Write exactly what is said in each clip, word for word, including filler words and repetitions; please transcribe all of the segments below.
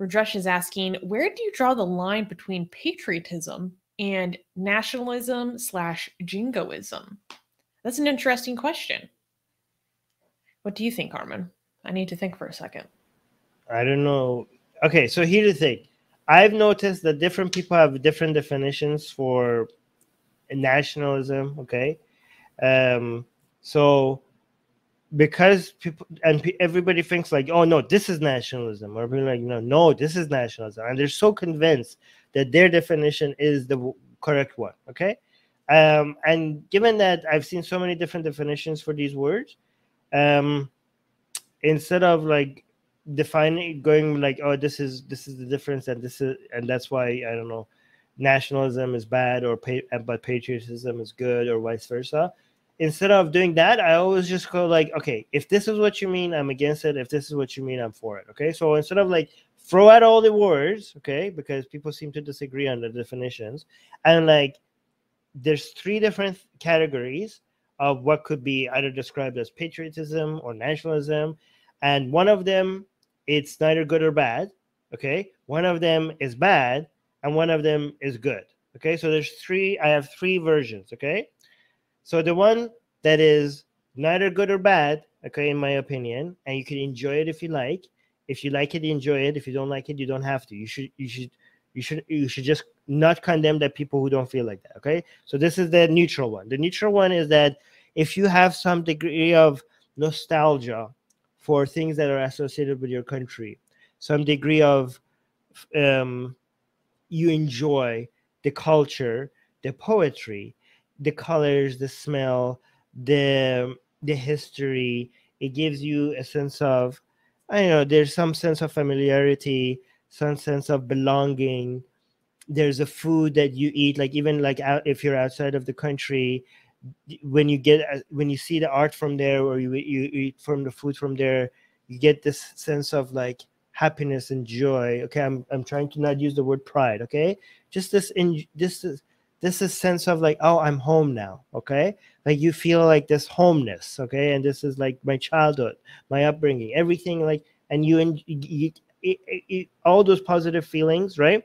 Rajesh is asking, where do you draw the line between patriotism and nationalism slash jingoism? That's an interesting question. What do you think, Armin? I need to think for a second. I don't know. Okay, so here's the thing. I've noticed that different people have different definitions for nationalism, okay? Um, so because people and pe everybody thinks like, oh, no, this is nationalism. Or people like, no, no, this is nationalism. And they're so convinced that their definition is the w correct one, okay? Um, and given that I've seen so many different definitions for these words, um, instead of like defining, going like, oh, this is this is the difference, and this is and that's why, I don't know, nationalism is bad or but patriotism is good or vice versa. Instead of doing that, I always just go like, okay, if this is what you mean, I'm against it. If this is what you mean, I'm for it. Okay, so instead of like throw out all the words, okay, because people seem to disagree on the definitions, and like there's three different categories of what could be either described as patriotism or nationalism, and one of them it's neither good or bad, okay. One of them is bad, and one of them is good, okay. So there's three. I have three versions, okay. So the one that is neither good or bad, okay, in my opinion, and you can enjoy it if you like. If you like it, you enjoy it. If you don't like it, you don't have to. You should, you should, you should, you should just not condemn the people who don't feel like that. Okay. So this is the neutral one. The neutral one is that if you have some degree of nostalgia for things that are associated with your country, some degree of um, you enjoy the culture, the poetry, the colors, the smell, the the history, it gives you a sense of, I don't know, there's some sense of familiarity, some sense of belonging. There's a food that you eat, like even like out, if you're outside of the country, when you get when you see the art from there, or you you eat from the food from there, you get this sense of like happiness and joy. Okay, I'm I'm trying to not use the word pride. Okay, just this in this. This is sense of like, oh, I'm home now, okay? Like you feel like this homeness, okay? And this is like my childhood, my upbringing, everything like, and you, you, you, you, you all those positive feelings, right?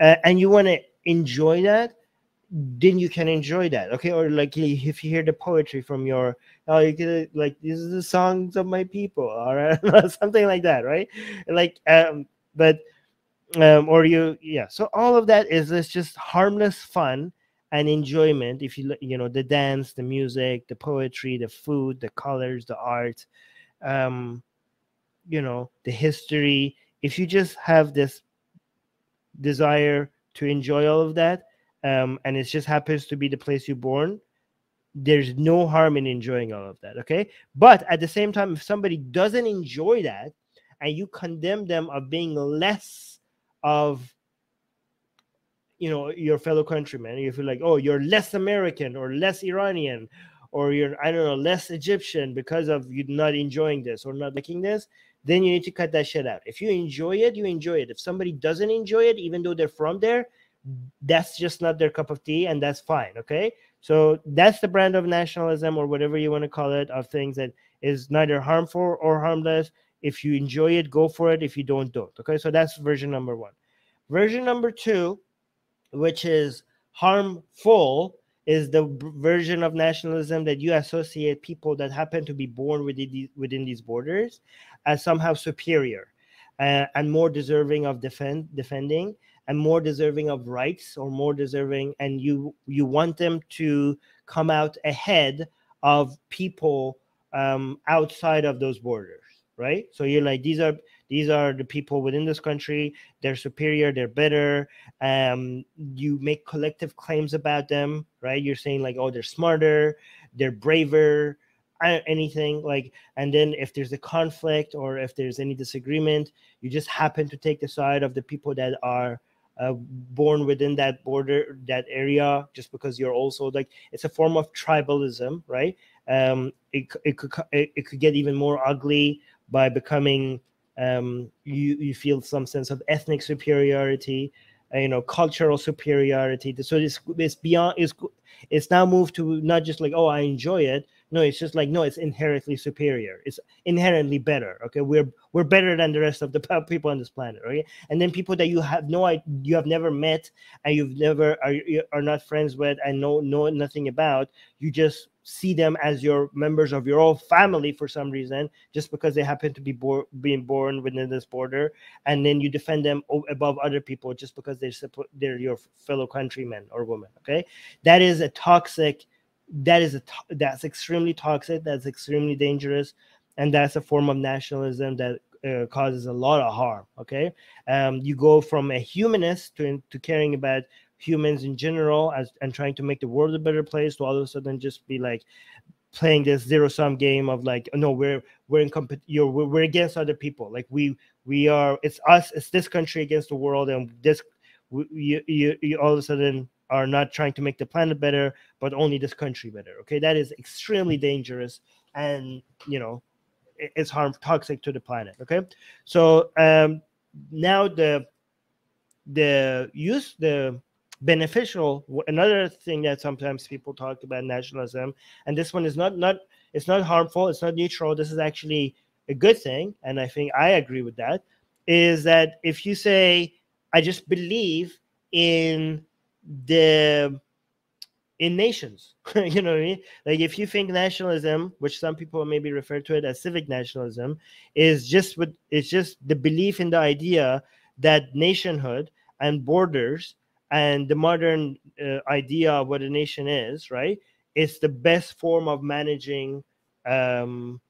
Uh, and you want to enjoy that, then you can enjoy that, okay? Or like if you hear the poetry from your, oh, you get like, these are the songs of my people, all right? Something like that, right? Like, um, but... Um, or you, yeah. So all of that is this just harmless fun and enjoyment. If you, you know, the dance, the music, the poetry, the food, the colors, the art, um, you know, the history. If you just have this desire to enjoy all of that, um, and it just happens to be the place you're born, there's no harm in enjoying all of that. Okay. But at the same time, if somebody doesn't enjoy that and you condemn them of being less of, you know, your fellow countrymen, you feel like, oh, you're less American or less Iranian, or you're, I don't know, less Egyptian because of you not enjoying this or not liking this, then you need to cut that shit out. If you enjoy it, you enjoy it. If somebody doesn't enjoy it, even though they're from there, that's just not their cup of tea, and that's fine, okay? So that's the brand of nationalism, or whatever you want to call it, of things that is neither harmful or harmless. If you enjoy it, go for it. If you don't, don't. Okay, so that's version number one. Version number two, which is harmful, is the version of nationalism that you associate people that happen to be born within these, within these borders as somehow superior uh, and more deserving of defend, defending and more deserving of rights or more deserving. And you, you want them to come out ahead of people um, outside of those borders. Right, so you're like, these are these are the people within this country. They're superior. They're better. Um, you make collective claims about them, right? You're saying like, oh, they're smarter, they're braver, anything like. And then if there's a conflict or if there's any disagreement, you just happen to take the side of the people that are uh, born within that border, that area, just because you're also like, it's a form of tribalism, right? Um, it it could it, it could get even more ugly by becoming, um, you, you feel some sense of ethnic superiority, uh, you know, cultural superiority. So it's, it's beyond, it's, it's now moved to not just like, oh, I enjoy it, No, it's just like, no, it's inherently superior. It's inherently better. Okay, we're we're better than the rest of the people on this planet. Okay, and then people that you have no, you have never met, and you've never are are not friends with, and know know nothing about. You just see them as your members of your own family for some reason, just because they happen to be born being born within this border, and then you defend them above other people just because they're they're your fellow countrymen or women. Okay, that is a toxic. That is a that's extremely toxic. That's extremely dangerous, and that's a form of nationalism that uh, causes a lot of harm. Okay, um, you go from a humanist to to caring about humans in general as and trying to make the world a better place to all of a sudden just be like playing this zero sum game of like, no, we're we're in compet you're we're, we're against other people. Like we we are. It's us. It's this country against the world, and this we, you, you you all of a sudden are not trying to make the planet better, but only this country better. Okay, that is extremely dangerous, and you know, it's harm toxic to the planet. Okay, so um, now the the use the beneficial. Another thing that sometimes people talk about nationalism, and this one is not not it's not harmful. It's not neutral. This is actually a good thing, and I think I agree with that. Is that if you say, I just believe in the in nations, you know what I mean? Like if you think nationalism, which some people maybe refer to it as civic nationalism, is just what it's just the belief in the idea that nationhood and borders and the modern uh, idea of what a nation is, right? It's the best form of managing um,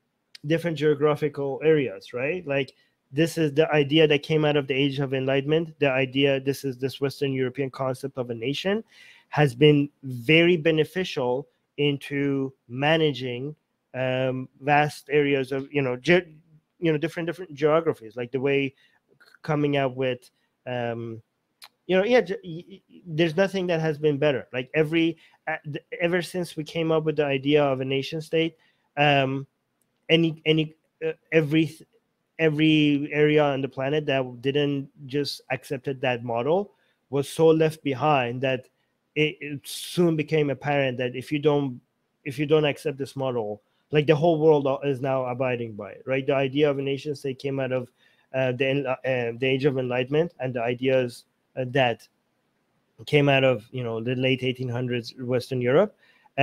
different geographical areas, right? Like this is the idea that came out of the Age of Enlightenment. The idea, this is this Western European concept of a nation, has been very beneficial into managing um, vast areas of, you know, ge you know, different different geographies. Like the way coming out with, um, you know, yeah, there's nothing that has been better. Like every ever since we came up with the idea of a nation state, um, any any uh, every. every area on the planet that didn't just accepted that model was so left behind that it, it soon became apparent that if you don't if you don't accept this model, like the whole world is now abiding by it, right? The idea of a nation state came out of uh, the uh, the Age of Enlightenment, and the ideas uh, that came out of, you know, the late eighteen hundreds Western Europe.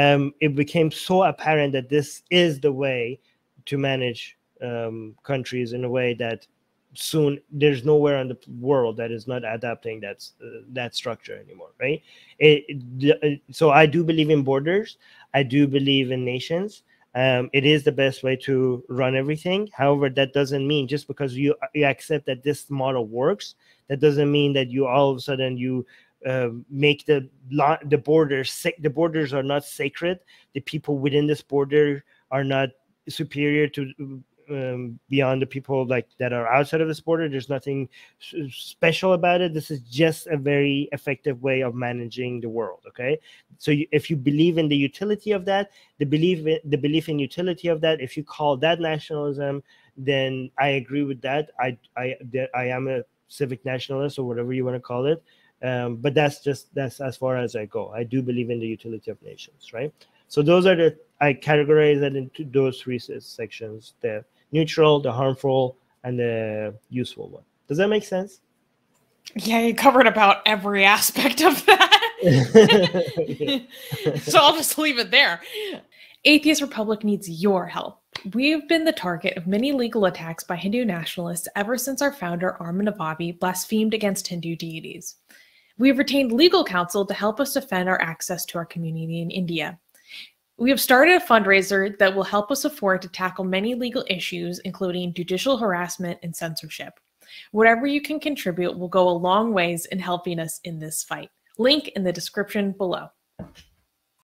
Um, it became so apparent that this is the way to manage um countries in a way that soon there's nowhere in the world that is not adapting that's uh, that structure anymore, right? It, it, so I do believe in borders. I do believe in nations. Um it is the best way to run everything. However, that doesn't mean just because you you accept that this model works, that doesn't mean that you all of a sudden you Uh, make the the borders the borders are not sacred. The people within this border are not superior to Um, beyond the people like that are outside of this border. There's nothing special about it. This is just a very effective way of managing the world. Okay, so you, if you believe in the utility of that, the belief the belief in utility of that, if you call that nationalism, then I agree with that. I I I am a civic nationalist or whatever you want to call it. Um, but that's just that's as far as I go. I do believe in the utility of nations, right? So those are the I categorize that into those three sections: that neutral, the harmful, and the useful one. Does that make sense? Yeah, you covered about every aspect of that. So I'll just leave it there. Atheist Republic needs your help. We've been the target of many legal attacks by Hindu nationalists ever since our founder, Armin Navabi, blasphemed against Hindu deities. We've retained legal counsel to help us defend our access to our community in India. We have started a fundraiser that will help us afford to tackle many legal issues, including judicial harassment and censorship. Whatever you can contribute will go a long ways in helping us in this fight. Link in the description below.